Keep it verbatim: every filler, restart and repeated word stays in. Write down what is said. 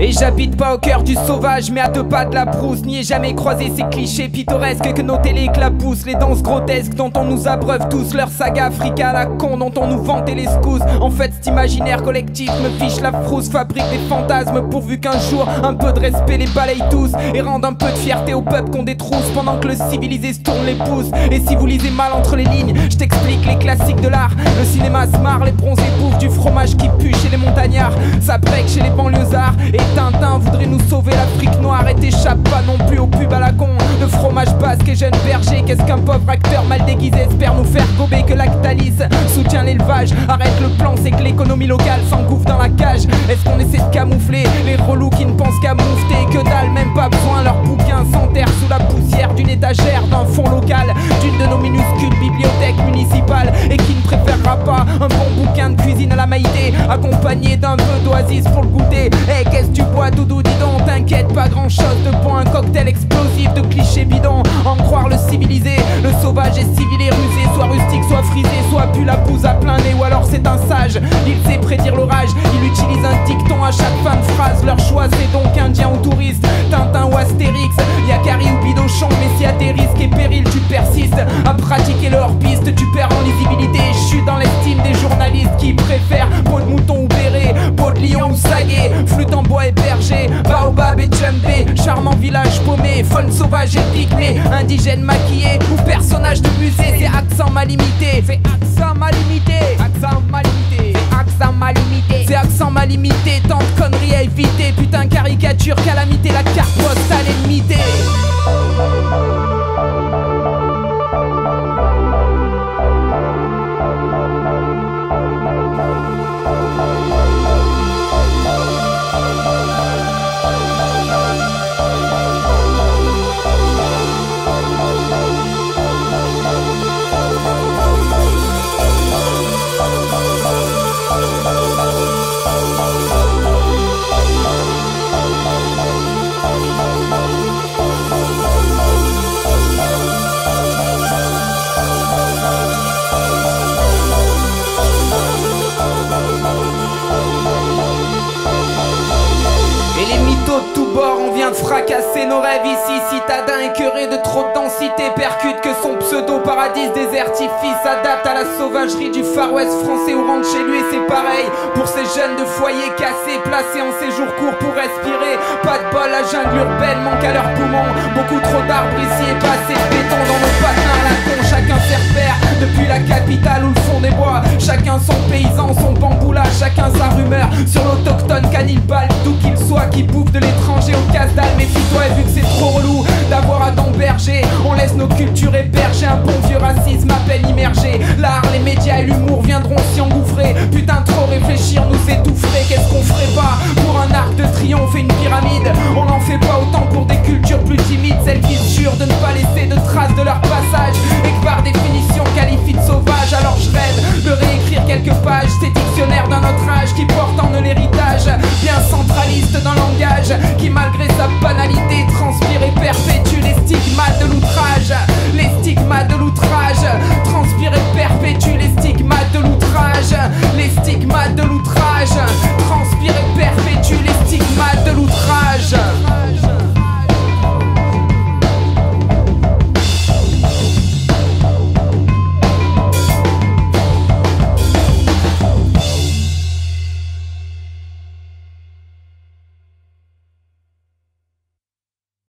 Et j'habite pas au cœur du sauvage, mais à deux pas de la brousse. N'y ai jamais croisé ces clichés pittoresques que nos télés éclaboussent. Les danses grotesques dont on nous abreuve tous, leur saga Africa à la con dont on nous vante et les scousses. En fait cet imaginaire collectif me fiche la frousse, fabrique des fantasmes pourvu qu'un jour un peu de respect les balaye tous et rende un peu de fierté au peuple qu'on détrousse pendant que le civilisé se tourne les pouces. Et si vous lisez mal entre les lignes, je t'explique les classiques de l'art. Le cinéma se marre, les bronzés bouffent du fromage qui pue chez les montagnards. Ça break chez les banlieusards et Tintin voudrait nous sauver l'Afrique noire. Et t'échappe pas non plus aux pubs à la con de fromage basque et jeunes bergers. Qu'est-ce qu'un pauvre acteur mal déguisé espère nous faire gober? Que Lactalis soutient l'élevage, arrête le plan, c'est que l'économie locale s'engouffre dans la cage. Est-ce qu'on essaie de camoufler les relous qui ne pensent qu'à moufter? Que dalle, même pas besoin, leurs bouquins s'enterrent sous la poussière d'une étagère, d'un fonds local, d'une de nos minuscules bibliothèques municipales. Et qui ne préférera pas un bon bouquin de cuisine à la Maïté accompagné d'un peu d'oasis pour le goûter? Hey, qu'est-ce tu bois, doudou, dis donc? T'inquiète, pas grand chose de bon, un cocktail explosif de clichés bidons. En croire le civilisé, le sauvage est civil et rusé, soit rustique, soit frisé, soit pu la bouse à plein nez, ou alors c'est un sage, il sait prédire l'orage. Il utilise un dicton à chaque fin de phrase, leur choix c'est donc indien ou touriste, Tintin ou Astérix, Yakari ou Bidochon. Mais si à tes risques et périls tu persistes à pratiquer le hors-piste, tu perds en lisibilité. Je suis dans l'estime des journalistes qui préfèrent peau de mouton ou béret, peau de lion ou saguet, flûte en bois et berger, baobab et djembé, charmant village paumé, faune sauvage et pygmée, indigène maquillé ou personnage de musée. C'est accent mal imité, c'est accent mal imité, accent mal imité, accent mal imité, c'est accent mal imité. Tant de conneries à éviter, putain caricature, calamité, la carte postale est mitée. On vient de fracasser nos rêves ici, citadins écœurés de trop de densité, percute que son pseudo-paradis désertifice s'adapte à la sauvagerie du Far West français. Ou rentre chez lui et c'est pareil pour ces jeunes de foyers cassés, placés en séjour court pour respirer. Pas de bol, la jungle urbaine manque à leurs poumons, beaucoup trop d'arbres ici et pas assez de béton dans nos patins à la con. Chacun ses repères depuis la capitale ou le fond des bois, chacun son paysan, son bamboula, chacun sa rumeur sur l'autochtone cannibale, d'où qu'il soit, qui bouffe de l'étranger au casse-dalle. Méfie-toi vu que c'est trop relou d'avoir à t'emberger, on laisse nos cultures héberger, un bon vieux racisme à peine immergé. L'art, les médias et l'humour viendront s'y engouffrer, putain trop réfléchir nous étoufferait. Qu'est-ce qu'on ferait pas pour un arc de triomphe et une pyramide? On n'en fait pas autant pour des cultures plus timides, celles qui se jurent de ne pas laisser de traces de leur passage et que par définition qualifie de sauvage. Alors je rêve de réécrire quelques pages, ces dictionnaires d'un autre âge qui portent en eux l'héritage bien centraliste d'un langage qui malgré sa banalité transpire et perpétue les stigmates de l'outrage. Les stigmates de l'outrage, transpire et perpétue les stigmates de l'outrage. Les stigmates de l'outrage.